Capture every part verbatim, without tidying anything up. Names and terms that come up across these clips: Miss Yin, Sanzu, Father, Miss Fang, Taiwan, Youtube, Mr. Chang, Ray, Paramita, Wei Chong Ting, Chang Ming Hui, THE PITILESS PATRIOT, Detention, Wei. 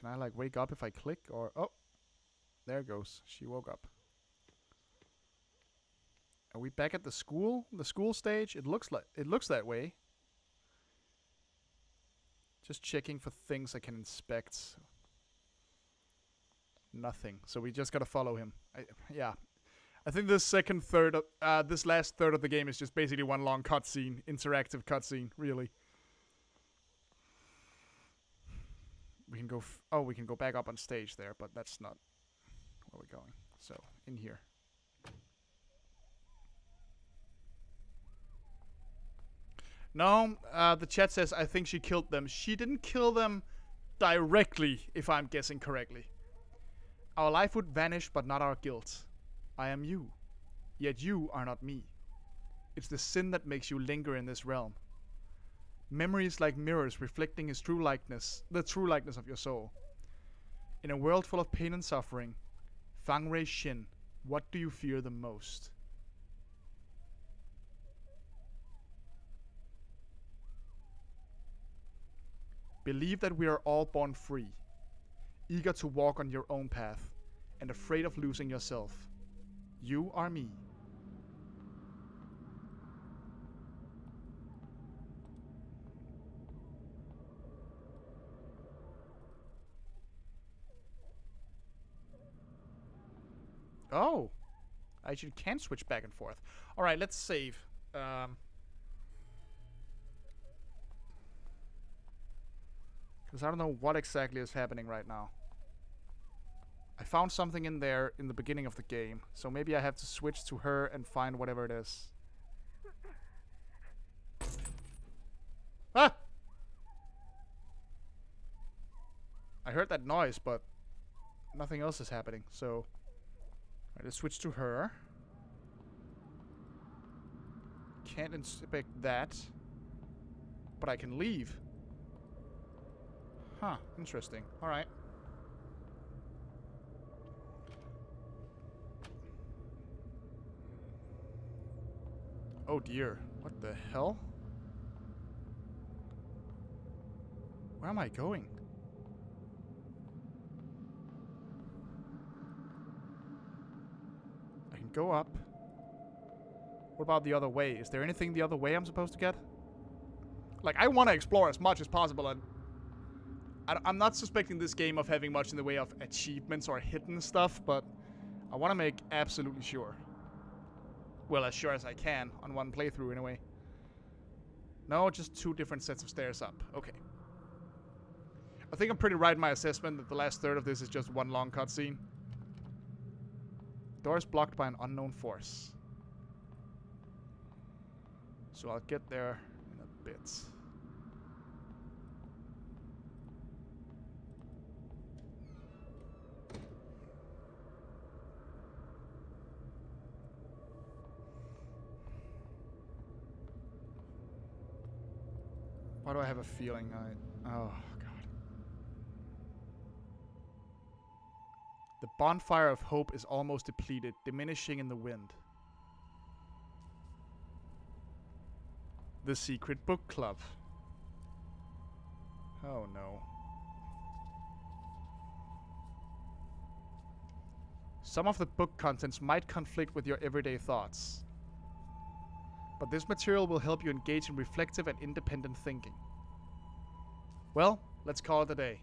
Can I like wake up if I click or... Oh, there it goes. She woke up. Are we back at the school? The school stage? It looks like it looks that way. Just checking for things I can inspect. Nothing. So we just gotta follow him. I, yeah. I think this second third, of, uh, this last third of the game is just basically one long cutscene, interactive cutscene, really. We can go. F oh, we can go back up on stage there, but that's not where we're going. So in here. No, uh, the chat says I think she killed them. She didn't kill them directly, if I'm guessing correctly. Our life would vanish, but not our guilt. I am you, yet you are not me. It's the sin that makes you linger in this realm. Memories like mirrors reflecting his true likeness, the true likeness of your soul. In a world full of pain and suffering, Fang Ray Shin, what do you fear the most? Believe that we are all born free, eager to walk on your own path, and afraid of losing yourself. You are me. Oh, I actually can switch back and forth. All right, let's save. Um, because I don't know what exactly is happening right now. I found something in there in the beginning of the game, so maybe I have to switch to her and find whatever it is. Ah! I heard that noise, but nothing else is happening, so... Alright, let's switch to her. Can't inspect that. But I can leave. Huh, interesting. Alright. Oh dear, what the hell? Where am I going? I can go up. What about the other way? Is there anything the other way I'm supposed to get? Like, I want to explore as much as possible, and I, I'm not suspecting this game of having much in the way of achievements or hidden stuff, but I want to make absolutely sure. Well, as sure as I can, on one playthrough, anyway. No, just two different sets of stairs up. Okay. I think I'm pretty right in my assessment that the last third of this is just one long cutscene. Door is blocked by an unknown force. So I'll get there in a bit. Why do I have a feeling I... Oh, God. The bonfire of hope is almost depleted, diminishing in the wind. The Secret Book Club. Oh, no. Some of the book contents might conflict with your everyday thoughts. But this material will help you engage in reflective and independent thinking. Well, let's call it a day.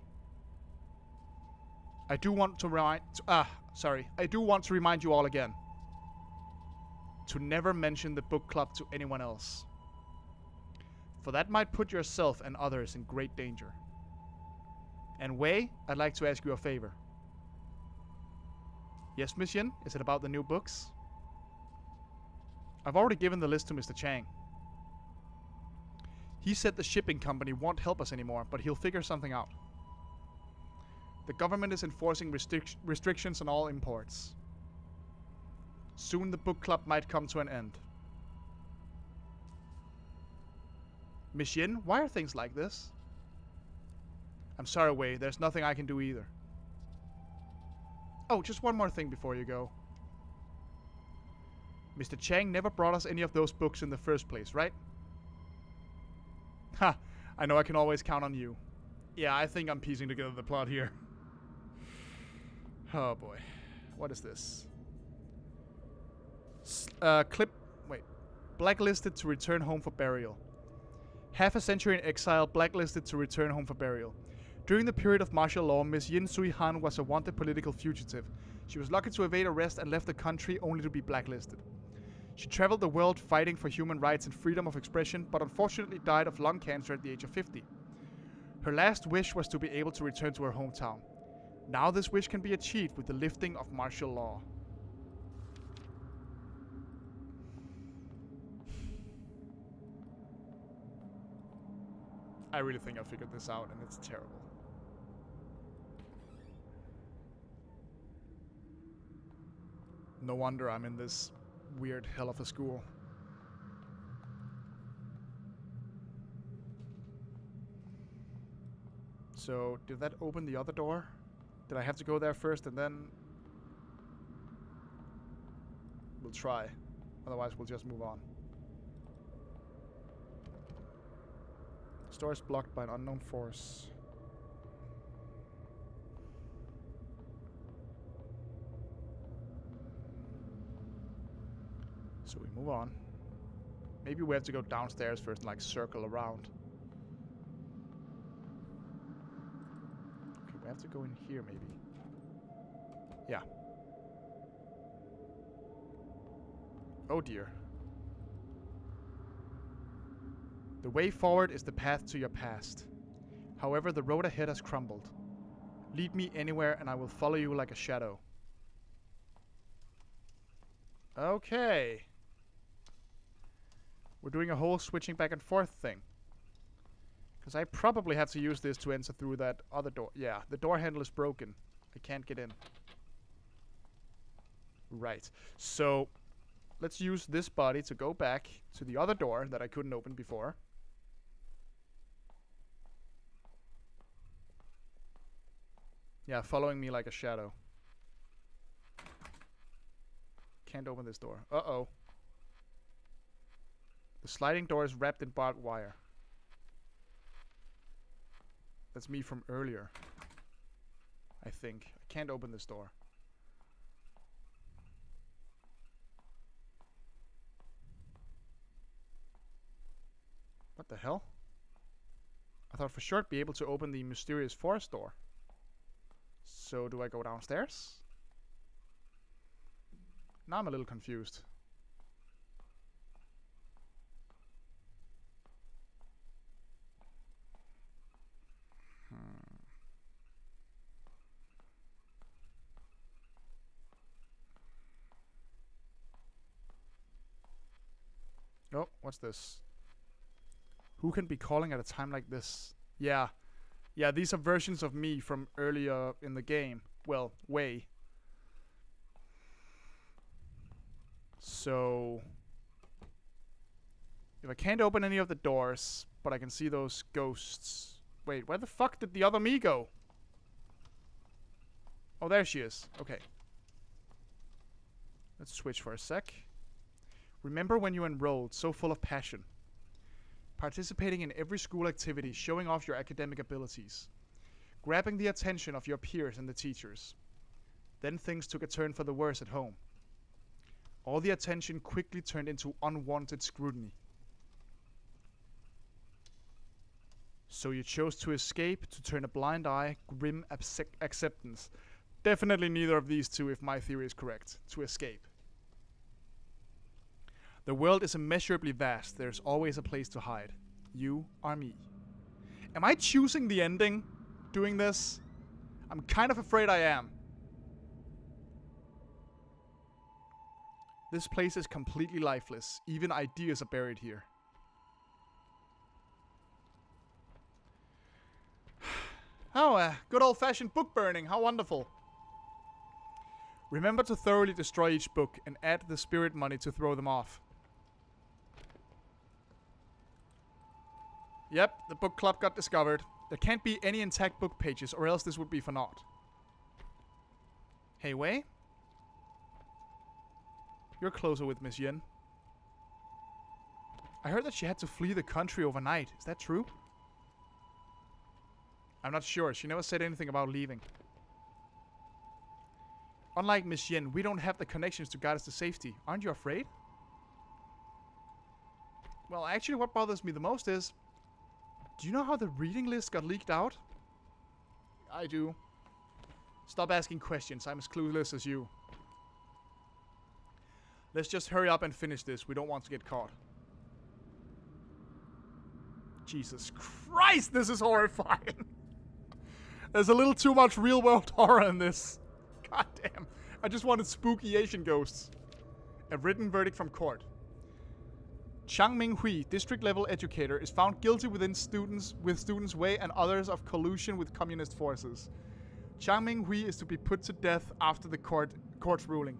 I do want to remind... Ah, sorry. I do want to remind you all again. To never mention the book club to anyone else. For that might put yourself and others in great danger. And Wei, I'd like to ask you a favor. Yes, Miss Yin? Is it about the new books? I've already given the list to Mister Chang. He said the shipping company won't help us anymore, but he'll figure something out. The government is enforcing restric- restrictions on all imports. Soon the book club might come to an end. Miss Yin, why are things like this? I'm sorry, Wei, there's nothing I can do either. Oh, just one more thing before you go. Mister Chang never brought us any of those books in the first place, right? Ha! I know I can always count on you. Yeah, I think I'm piecing together the plot here. Oh boy. What is this? S uh, clip. Wait. Blacklisted to return home for burial. Half a century in exile, blacklisted to return home for burial. During the period of martial law, Miss Yin Sui Han was a wanted political fugitive. She was lucky to evade arrest and left the country only to be blacklisted. She traveled the world fighting for human rights and freedom of expression, but unfortunately died of lung cancer at the age of fifty. Her last wish was to be able to return to her hometown. Now this wish can be achieved with the lifting of martial law. I really think I figured this out, and it's terrible. No wonder I'm in this weird hell of a school. So, did that open the other door? Did I have to go there first and then... We'll try. Otherwise, we'll just move on. This door is blocked by an unknown force. So we move on. Maybe we have to go downstairs first and like circle around. Okay, we have to go in here maybe. Yeah. Oh dear. The way forward is the path to your past. However, the road ahead has crumbled. Lead me anywhere and I will follow you like a shadow. Okay. We're doing a whole switching back and forth thing. Because I probably have to use this to enter through that other door. Yeah, the door handle is broken. I can't get in. Right. So, let's use this body to go back to the other door that I couldn't open before. Yeah, following me like a shadow. Can't open this door. Uh-oh. The sliding door is wrapped in barbed wire. That's me from earlier. I think. I can't open this door. What the hell? I thought for sure I'd be able to open the mysterious forest door. So do I go downstairs? Now I'm a little confused. Hmm. Oh, what's this? Who can be calling at a time like this? Yeah. Yeah, these are versions of me from earlier in the game. Well, Wei. So, if I can't open any of the doors, but I can see those ghosts. Wait, where the fuck did the other me go? Oh, there she is. Okay. Let's switch for a sec. Remember when you enrolled, so full of passion. Participating in every school activity, showing off your academic abilities. Grabbing the attention of your peers and the teachers. Then things took a turn for the worse at home. All the attention quickly turned into unwanted scrutiny. So you chose to escape, to turn a blind eye, grim acceptance. Definitely neither of these two, if my theory is correct. To escape. The world is immeasurably vast. There's always a place to hide. You are me. Am I choosing the ending doing this? I'm kind of afraid I am. This place is completely lifeless. Even ideas are buried here. Oh, uh, good old-fashioned book burning. How wonderful. Remember to thoroughly destroy each book and add the spirit money to throw them off. Yep, the book club got discovered. There can't be any intact book pages or else this would be for naught. Hey, Wei? You're closer with Miss Yin. I heard that she had to flee the country overnight. Is that true? I'm not sure. She never said anything about leaving. Unlike Miss Yin, we don't have the connections to guide us to safety. Aren't you afraid? Well, actually, what bothers me the most is... Do you know how the reading list got leaked out? I do. Stop asking questions. I'm as clueless as you. Let's just hurry up and finish this. We don't want to get caught. Jesus Christ, this is horrifying. There's a little too much real-world horror in this. God damn. I just wanted spooky Asian ghosts. A written verdict from court. Chang Ming Hui, district-level educator, is found guilty within students, with students Wei and others of collusion with communist forces. Chang Ming Hui is to be put to death after the court court's ruling.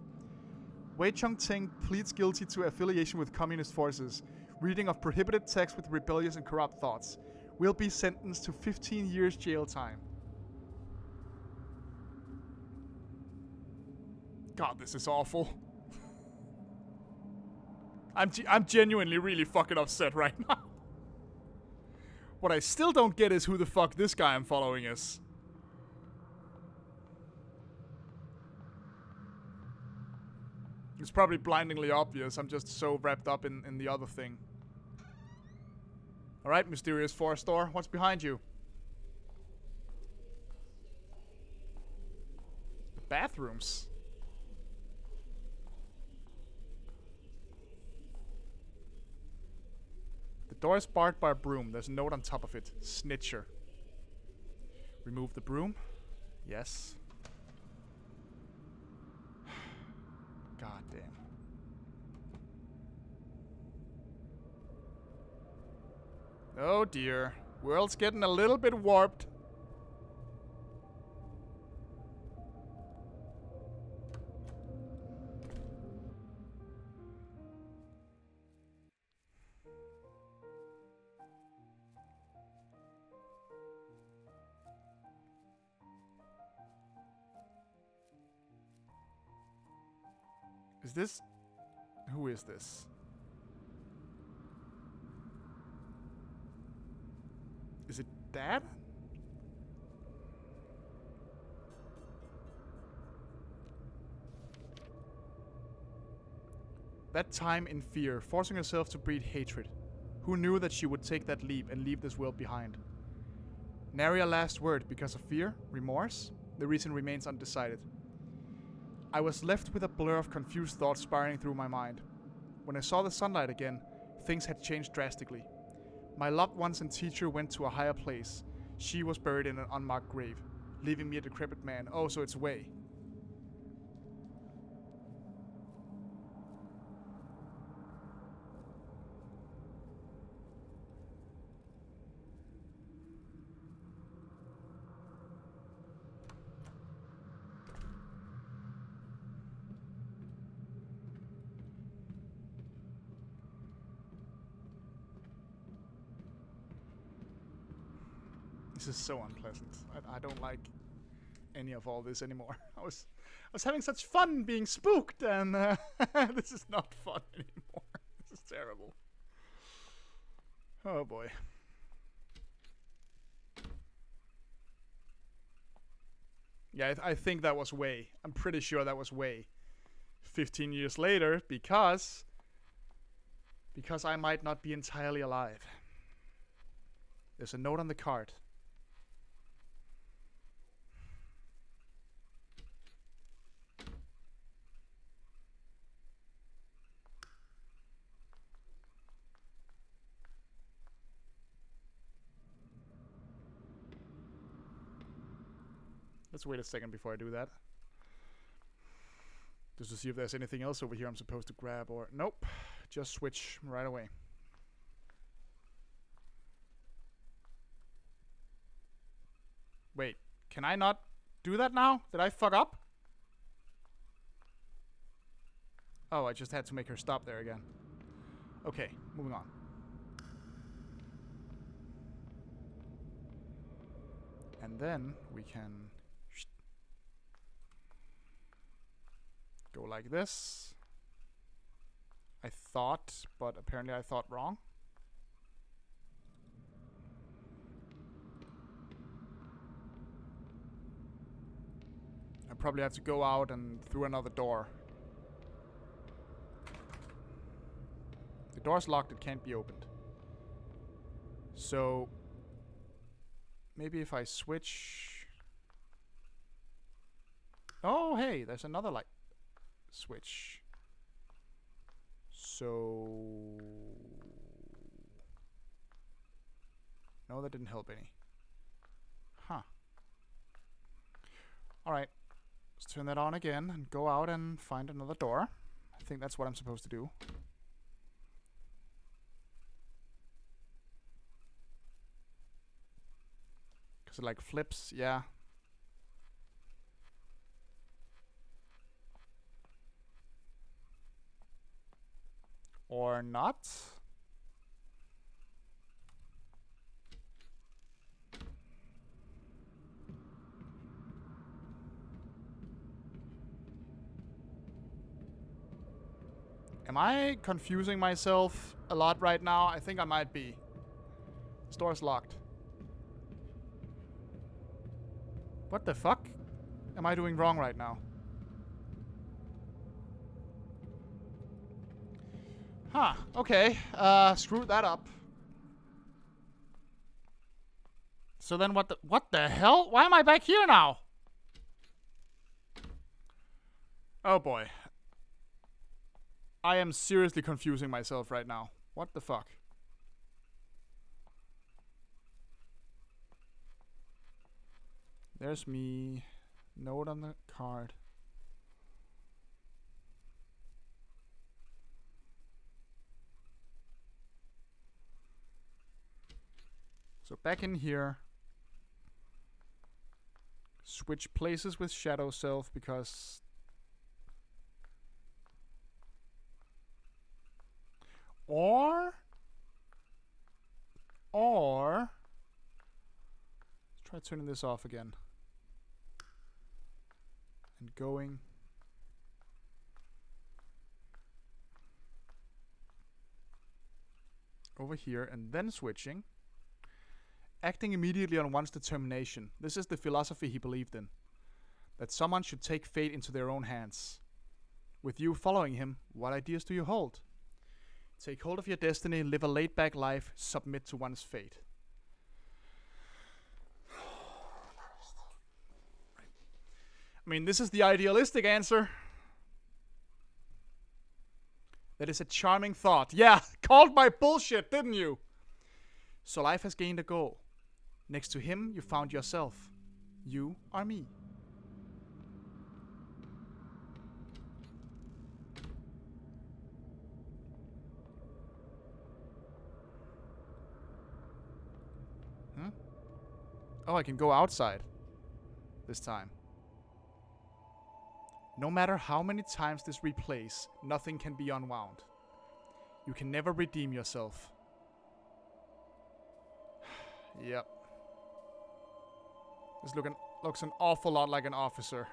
Wei Chong Ting pleads guilty to affiliation with communist forces, reading of prohibited texts with rebellious and corrupt thoughts. Will be sentenced to fifteen years jail time. God, this is awful. I'm ge- I'm genuinely really fucking upset right now. What I still don't get is who the fuck this guy I'm following is. It's probably blindingly obvious. I'm just so wrapped up in, in the other thing. Alright, mysterious forest door. What's behind you? The bathrooms. The door is barred by a broom. There's a note on top of it. Snitcher. Remove the broom. Yes. God damn. Oh dear. World's getting a little bit warped. Is this... Who is this? Is it Dad? That time in fear, forcing herself to breed hatred. Who knew that she would take that leap and leave this world behind? Nary a last word because of fear, remorse? The reason remains undecided. I was left with a blur of confused thoughts spiraling through my mind. When I saw the sunlight again, things had changed drastically. My loved ones and teacher went to a higher place. She was buried in an unmarked grave, leaving me a decrepit man. Oh, so it's Wei. This is so unpleasant. I, I don't like any of all this anymore. I was, I was having such fun being spooked, and uh, this is not fun anymore. This is terrible. Oh boy. Yeah, I, th I think that was Wei. I'm pretty sure that was Wei. fifteen years later, because because I might not be entirely alive. There's a note on the card. Let's wait a second before I do that. Just to see if there's anything else over here I'm supposed to grab or... Nope. Just switch right away. Wait. Can I not do that now? Did I fuck up? Oh, I just had to make her stop there again. Okay. Moving on. And then we can... Go like this. I thought, but apparently I thought wrong. I probably have to go out and through another door. The door's locked, it can't be opened. So maybe if I switch... Oh, hey, there's another light. Switch. So... No, that didn't help any. Huh. Alright. Let's turn that on again and go out and find another door. I think that's what I'm supposed to do. It like flips, yeah. Or not. Am I confusing myself a lot right now? I think I might be. This door's locked. What the fuck am I doing wrong right now? Huh, okay. Uh, screwed that up. So then what the- what the hell? Why am I back here now? Oh boy. I am seriously confusing myself right now. What the fuck? There's me. Note on the card. So back in here. Switch places with Shadow Self because... Or... Or... Try turning this off again. And going. Over here and then switching. Acting immediately on one's determination. This is the philosophy he believed in. That someone should take fate into their own hands. With you following him, what ideas do you hold? Take hold of your destiny, live a laid-back life, submit to one's fate. I mean, this is the idealistic answer. That is a charming thought. Yeah, called my bullshit, didn't you? So life has gained a goal. Next to him, you found yourself. You are me. Huh? Oh, I can go outside. This time. No matter how many times this replays, nothing can be unwound. You can never redeem yourself. Yep. This looking, looks an awful lot like an officer.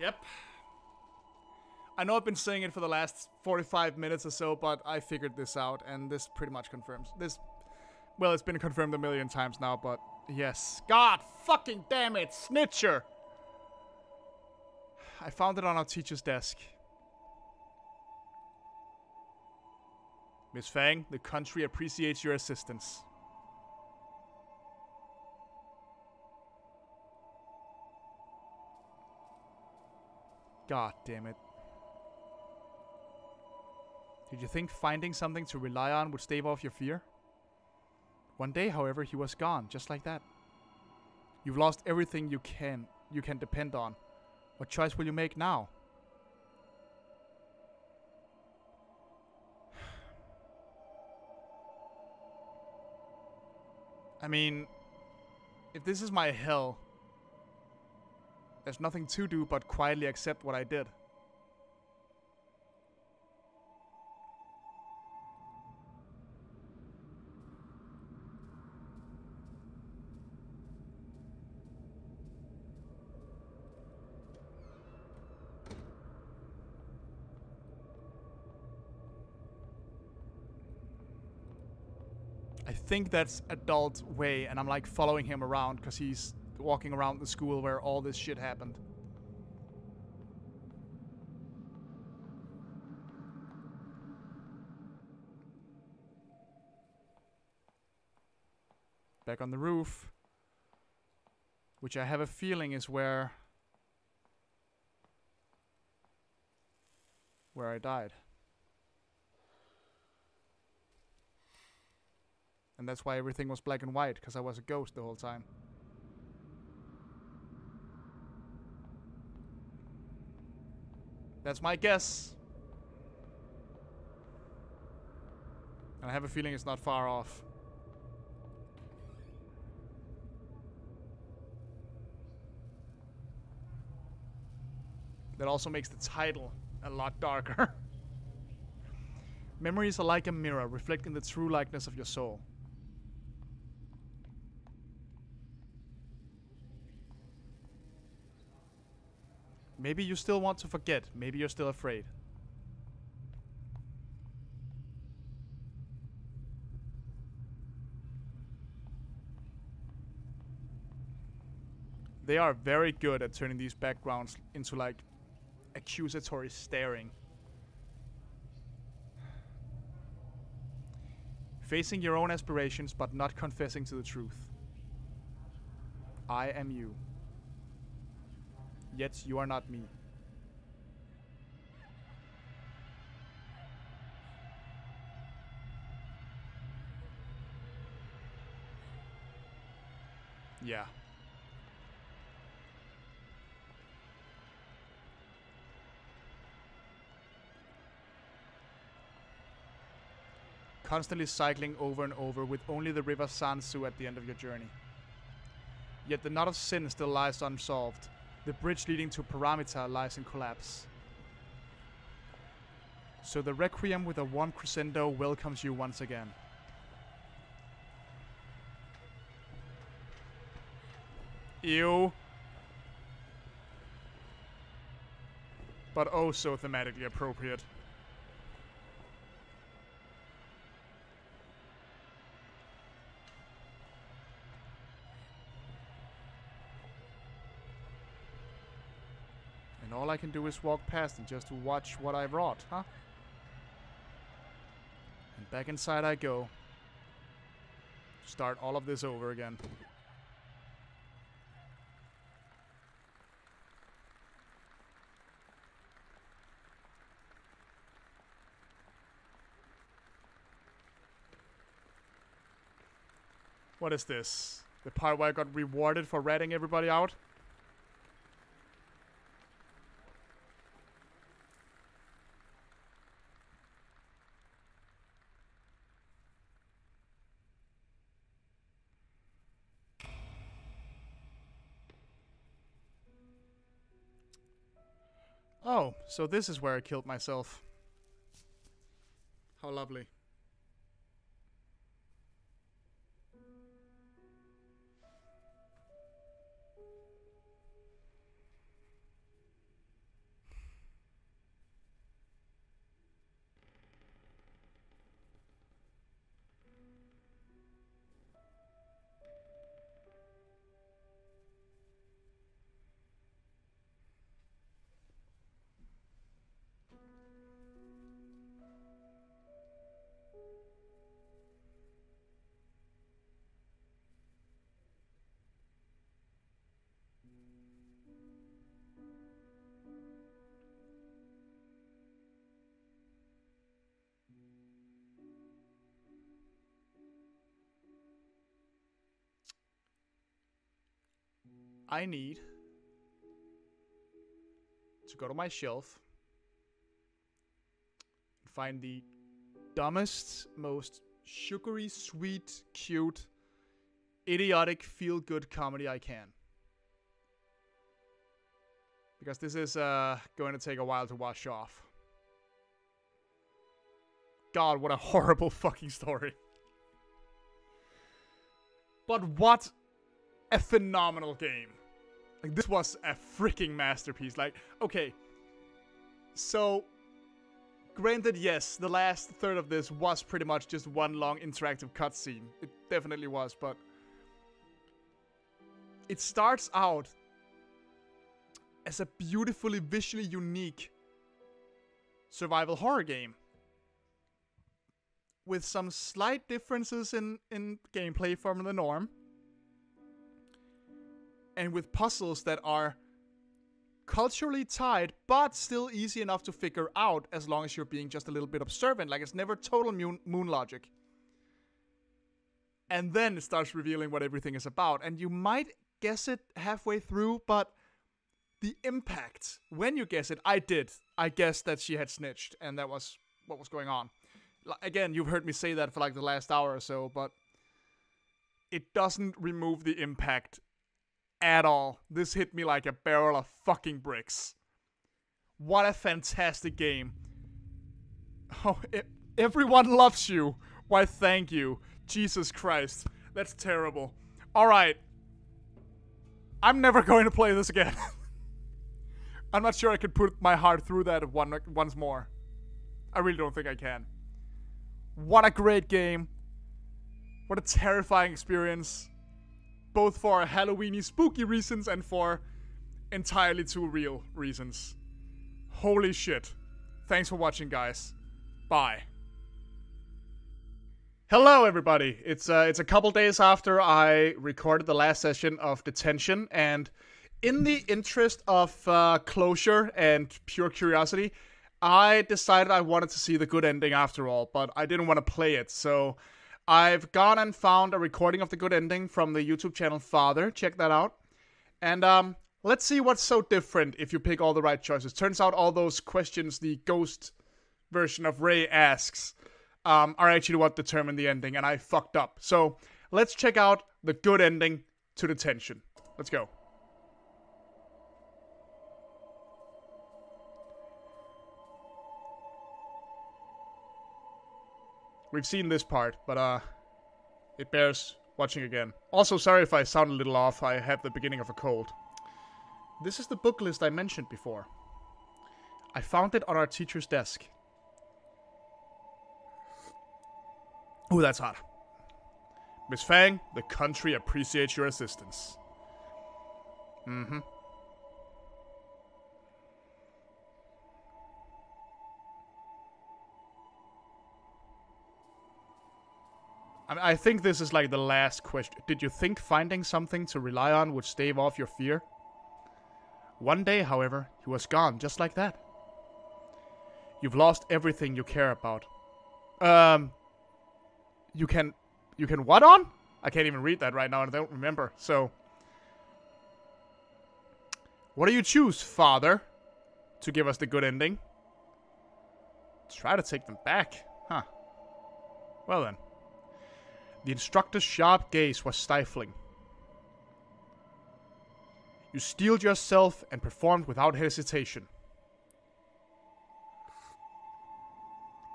Yep. I know I've been saying it for the last forty-five minutes or so, but I figured this out, and this pretty much confirms this. Well, it's been confirmed a million times now, but yes. God fucking damn it, snitcher! I found it on our teacher's desk. Miss Fang, the country appreciates your assistance. God damn it. Did you think finding something to rely on would stave off your fear? One day, however, he was gone, just like that. You've lost everything you can, you can depend on. What choice will you make now? I mean, if this is my hell, there's nothing to do but quietly accept what I did. I think that's adult Wei, and I'm like following him around because he's walking around the school where all this shit happened. Back on the roof, which I have a feeling is where where I died. And that's why everything was black and white, because I was a ghost the whole time. That's my guess. And I have a feeling it's not far off. That also makes the title a lot darker. Memories are like a mirror, reflecting the true likeness of your soul. Maybe you still want to forget. Maybe you're still afraid. They are very good at turning these backgrounds into like accusatory staring. Facing your own aspirations but not confessing to the truth. I am you. Yet you are not me. Yeah. Constantly cycling over and over with only the river Sanzu at the end of your journey. Yet the knot of sin still lies unsolved. The bridge leading to Paramita lies in collapse. So the Requiem with a warm crescendo welcomes you once again. Ew. But oh so thematically appropriate. All I can do is walk past and just to watch what I wrought, huh? And back inside I go. Start all of this over again. What is this? The part where I got rewarded for ratting everybody out? Oh, so this is where I killed myself. How lovely. I need to go to my shelf and find the dumbest, most sugary, sweet, cute, idiotic, feel-good comedy I can. Because this is uh, going to take a while to wash off. God, what a horrible fucking story. But what a phenomenal game. Like, this was a freaking masterpiece. Like, okay. So, Granted, yes, the last third of this was pretty much just one long interactive cutscene. It definitely was, but... it starts out as a beautifully visually unique survival horror game, with some slight differences in, in gameplay from the norm, and with puzzles that are culturally tied, but still easy enough to figure out as long as you're being just a little bit observant. Like, it's never total moon, moon logic. And then it starts revealing what everything is about, and you might guess it halfway through, but the impact, when you guess it, I did. I guessed that she had snitched, and that was what was going on. Again, you've heard me say that for like the last hour or so, but it doesn't remove the impact at all. This hit me like a barrel of fucking bricks. What a fantastic game. Oh, it, everyone loves you. Why, thank you. Jesus Christ. That's terrible. Alright. I'm never going to play this again. I'm not sure I could put my heart through that one, once more. I really don't think I can. What a great game. What a terrifying experience. Both for Halloweeny spooky reasons and for entirely too real reasons. Holy shit. Thanks for watching, guys. Bye. Hello, everybody. It's uh, it's a couple days after I recorded the last session of Detention, and in the interest of uh, closure and pure curiosity, I decided I wanted to see the good ending after all, but I didn't want to play it, so I've gone and found a recording of the good ending from the YouTube channel Father. Check that out. And um, let's see what's so different if you pick all the right choices. Turns out all those questions the ghost version of Ray asks um, are actually what determine the ending, and I fucked up. So let's check out the good ending to Detention. Let's go. We've seen this part, but uh, it bears watching again. Also, sorry if I sound a little off. I have the beginning of a cold. This is the book list I mentioned before. I found it on our teacher's desk. Ooh, that's hot. Miss Fang, the country appreciates your assistance. Mm-hmm. I think this is like the last question. Did you think finding something to rely on would stave off your fear? One day, however, he was gone, just like that. You've lost everything you care about. Um, you can, you can what on? I can't even read that right now, and I don't remember, so. What do you choose, Father, to give us the good ending? Try to take them back, huh? Well then. The instructor's sharp gaze was stifling. You steeled yourself and performed without hesitation.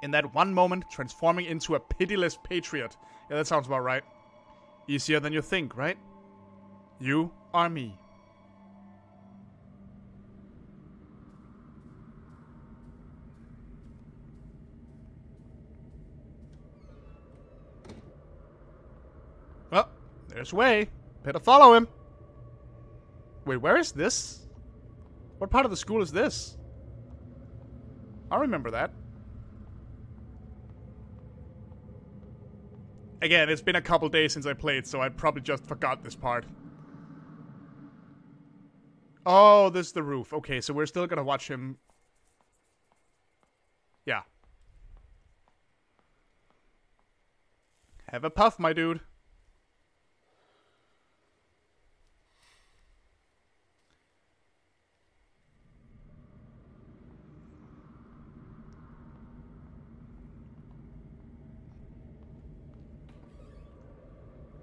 In that one moment, transforming into a pitiless patriot. Yeah, that sounds about right. Easier than you think, right? You are me. There's Wei. Better follow him. Wait, where is this? What part of the school is this? I remember that. Again, it's been a couple days since I played, so I probably just forgot this part. Oh, this is the roof. Okay, so we're still gonna watch him. Yeah. Have a puff, my dude.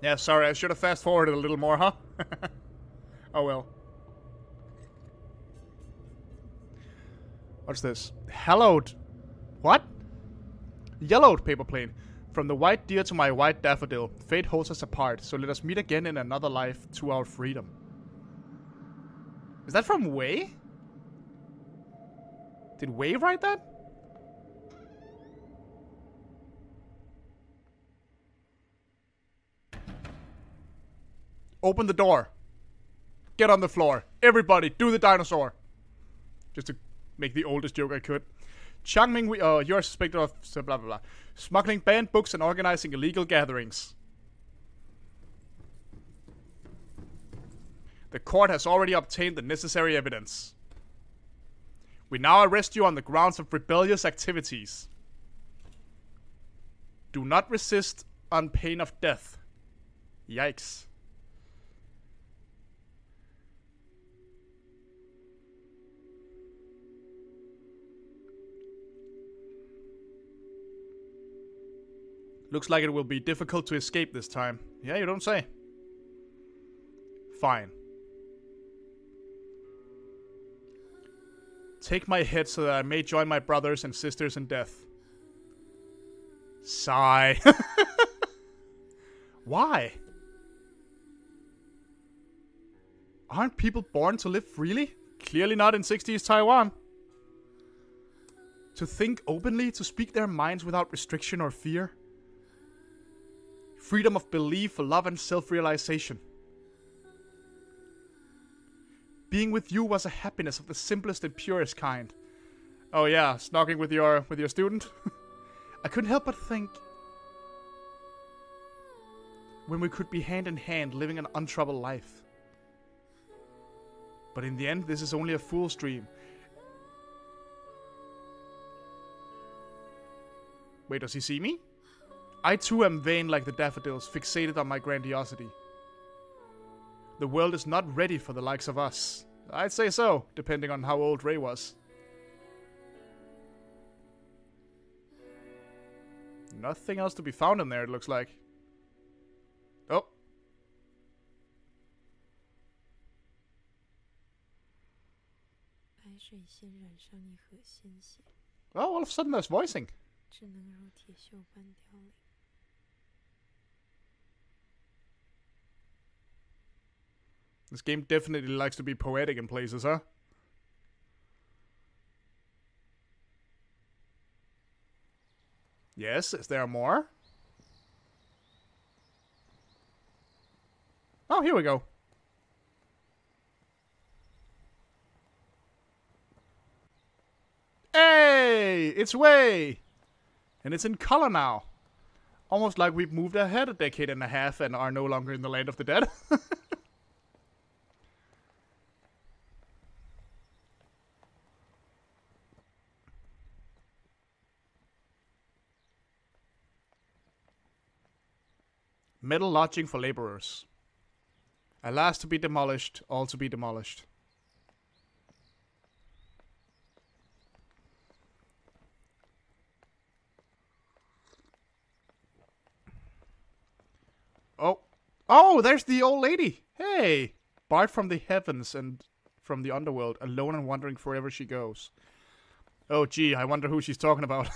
Yeah, sorry, I should have fast-forwarded a little more, huh? Oh, well. What's this? Hallowed... What? Yellowed paper plane. From the white deer to my white daffodil, fate holds us apart, so let us meet again in another life to our freedom. Is that from Wei? Did Wei write that? Open the door. Get on the floor. Everybody, do the dinosaur. Just to make the oldest joke I could. Chang Ming Hui, uh, you are suspected of blah blah blah. Smuggling banned books and organizing illegal gatherings. The court has already obtained the necessary evidence. We now arrest you on the grounds of rebellious activities. Do not resist on pain of death. Yikes. Looks like it will be difficult to escape this time. Yeah, you don't say. Fine. Take my head so that I may join my brothers and sisters in death. Sigh. Why? Aren't people born to live freely? Clearly not in sixties Taiwan. To think openly, to speak their minds without restriction or fear. Freedom of belief, love and self-realization. Being with you was a happiness of the simplest and purest kind. Oh yeah, snogging with your with your student. I couldn't help but think. When we could be hand in hand, living an untroubled life. But in the end, this is only a fool's dream. Wait, does he see me? I too am vain like the daffodils, fixated on my grandiosity. The world is not ready for the likes of us. I'd say so, depending on how old Ray was. Nothing else to be found in there, it looks like. Oh. Oh, all of a sudden there's voicing. This game definitely likes to be poetic in places, huh? Yes, is there more? Oh, here we go. Hey! It's Wei! And it's in color now. Almost like we've moved ahead a decade and a half and are no longer in the land of the dead. Metal lodging for laborers. Alas, to be demolished, all to be demolished. Oh. Oh, there's the old lady. Hey. Barred from the heavens and from the underworld, alone and wandering forever she goes. Oh, gee, I wonder who she's talking about.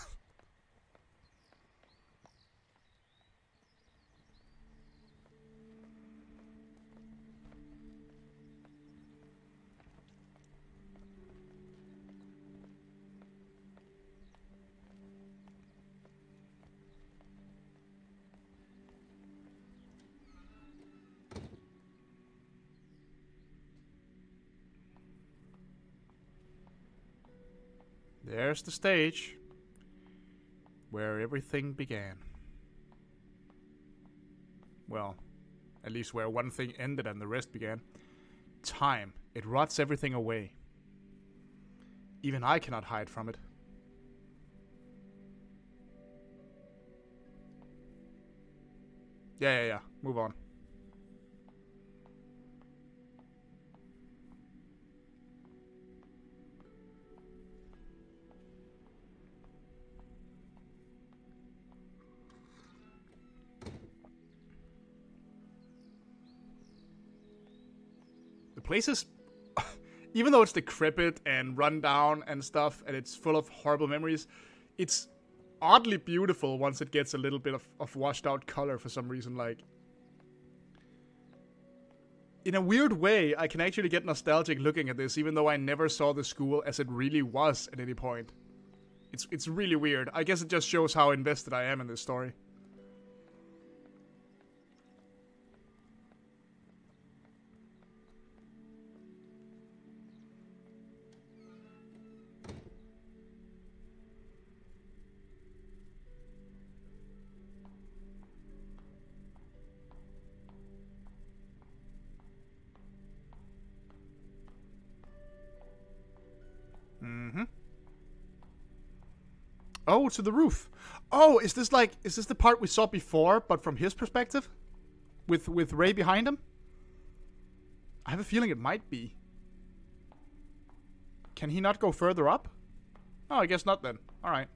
There's the stage where everything began. Well, at least where one thing ended and the rest began. Time. It rots everything away. Even I cannot hide from it. Yeah, yeah, yeah. Move on. Places, even though it's decrepit and run down and stuff, and it's full of horrible memories, it's oddly beautiful once it gets a little bit of, of washed out color for some reason. Like, in a weird way, I can actually get nostalgic looking at this, even though I never saw the school as it really was at any point. It's, it's really weird. I guess it just shows how invested I am in this story. Oh, to the roof. Oh, is this like, is this the part we saw before, but from his perspective? With, with Ray behind him? I have a feeling it might be. Can he not go further up? Oh, I guess not then. Alright.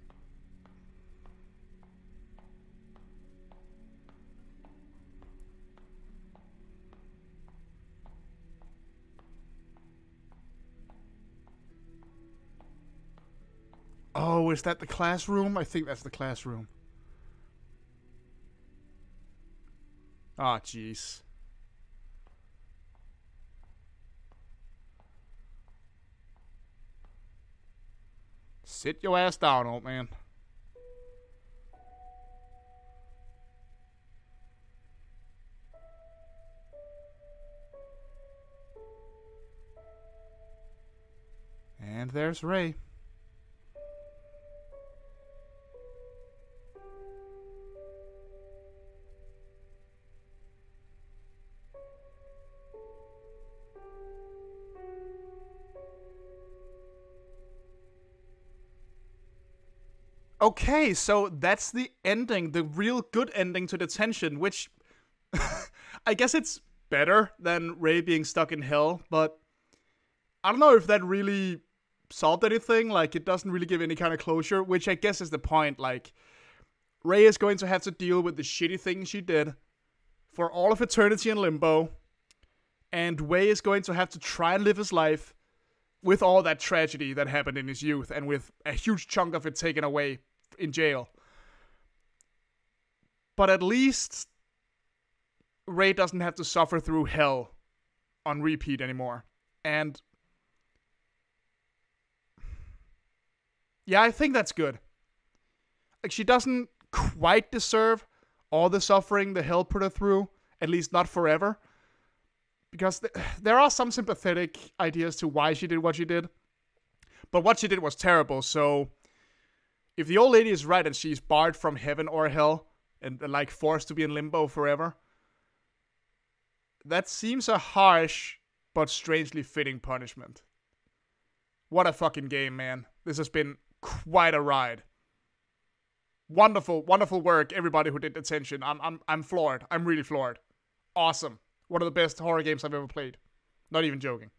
Oh, is that the classroom? I think that's the classroom. Ah, jeez. Sit your ass down, old man. And there's Ray. Okay, so that's the ending, the real good ending to Detention, which I guess it's better than Ray being stuck in hell, but I don't know if that really solved anything. Like, it doesn't really give any kind of closure, which I guess is the point. Like, Ray is going to have to deal with the shitty thing she did for all of eternity in limbo, and Wei is going to have to try and live his life with all that tragedy that happened in his youth, and with a huge chunk of it taken away in jail. But at least Ray doesn't have to suffer through hell on repeat anymore. And yeah, I think that's good. Like, she doesn't quite deserve all the suffering the hell put her through, at least not forever. Because th there are some sympathetic ideas to why she did what she did. But what she did was terrible, so if the old lady is right and she's barred from heaven or hell, and like forced to be in limbo forever, that seems a harsh but strangely fitting punishment. What a fucking game, man. This has been quite a ride. Wonderful, wonderful work, everybody who did Detention. I'm I'm I'm floored. I'm really floored. Awesome. One of the best horror games I've ever played. Not even joking.